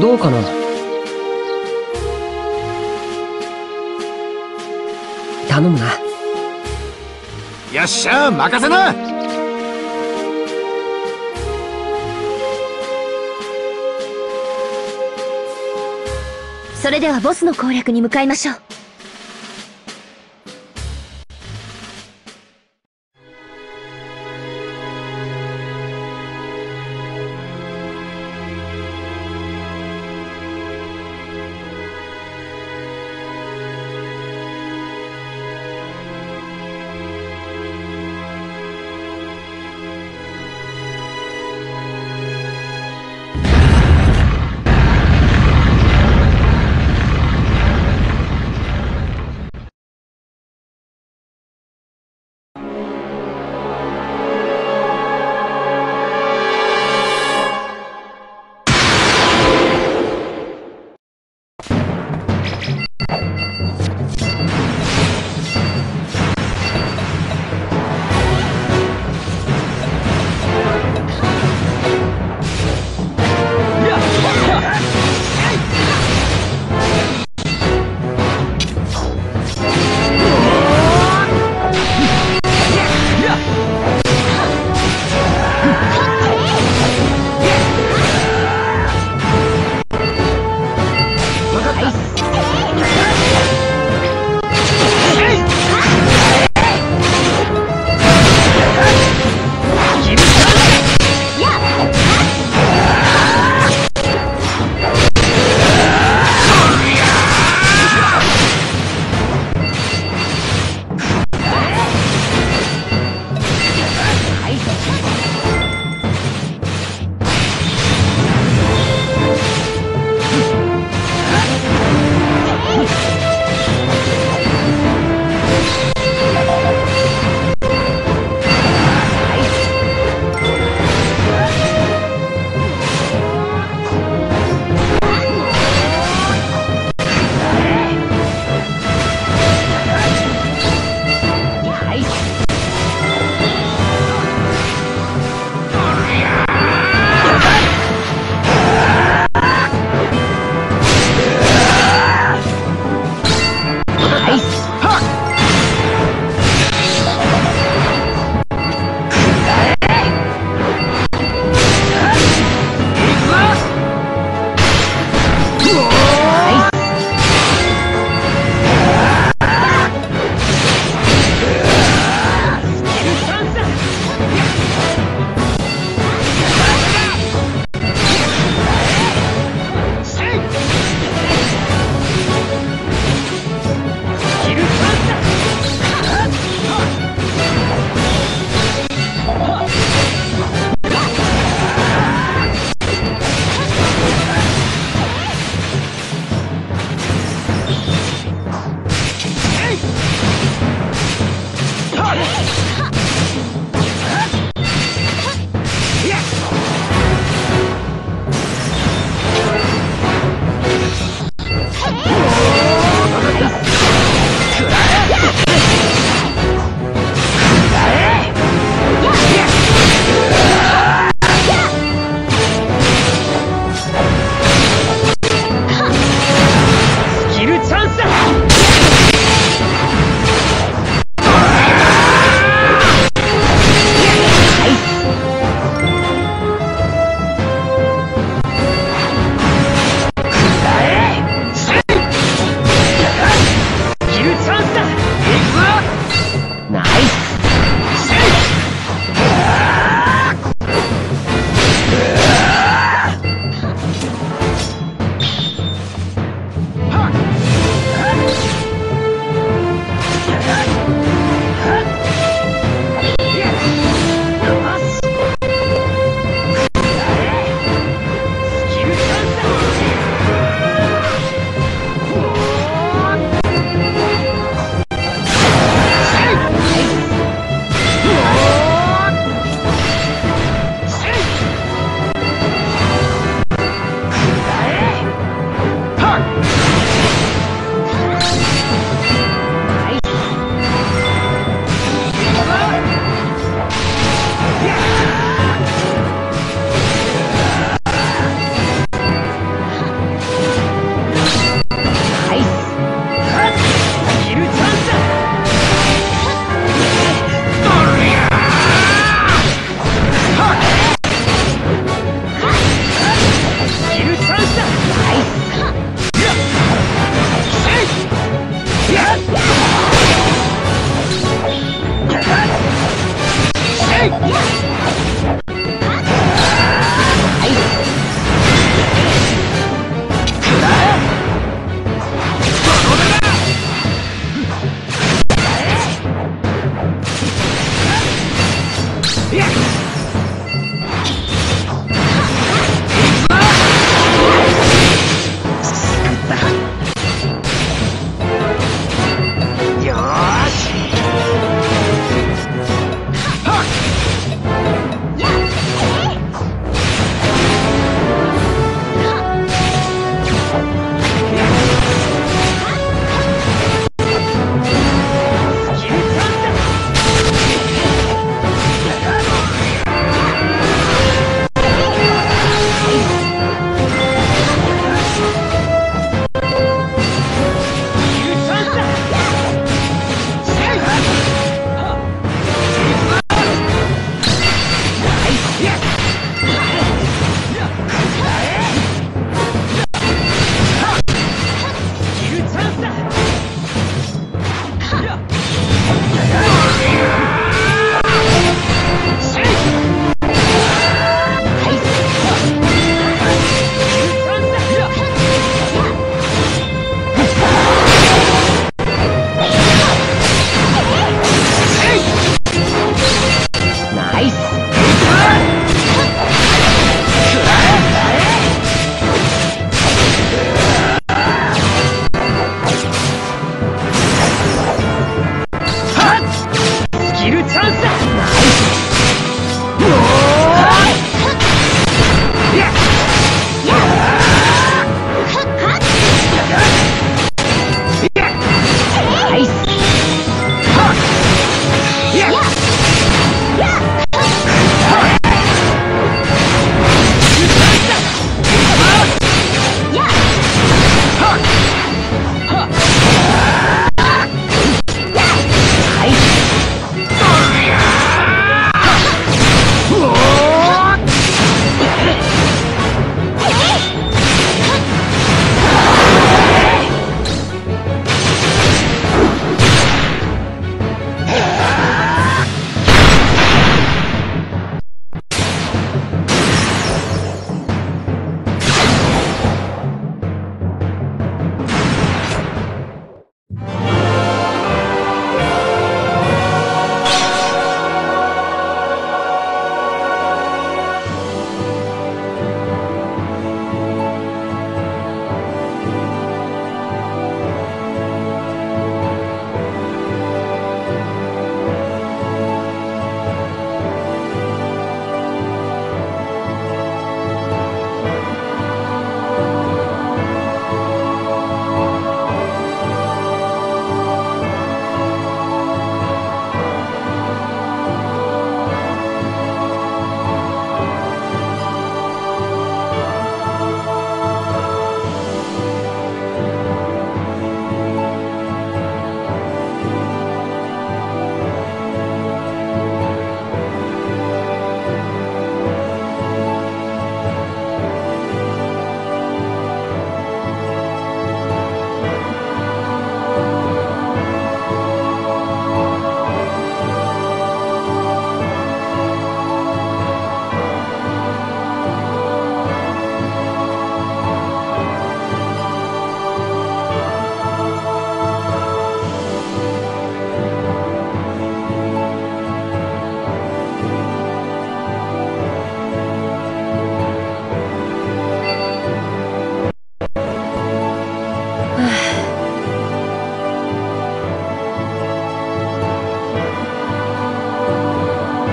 どうかな。頼むな。よっしゃ、任せな。それではボスの攻略に向かいましょう。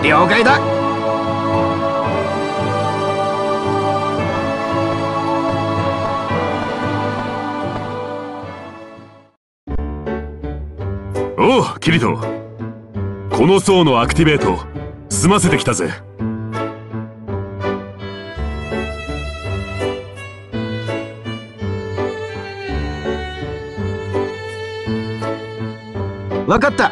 了解だ。おう、キリト。この層のアクティベート済ませてきたぜ。分かった。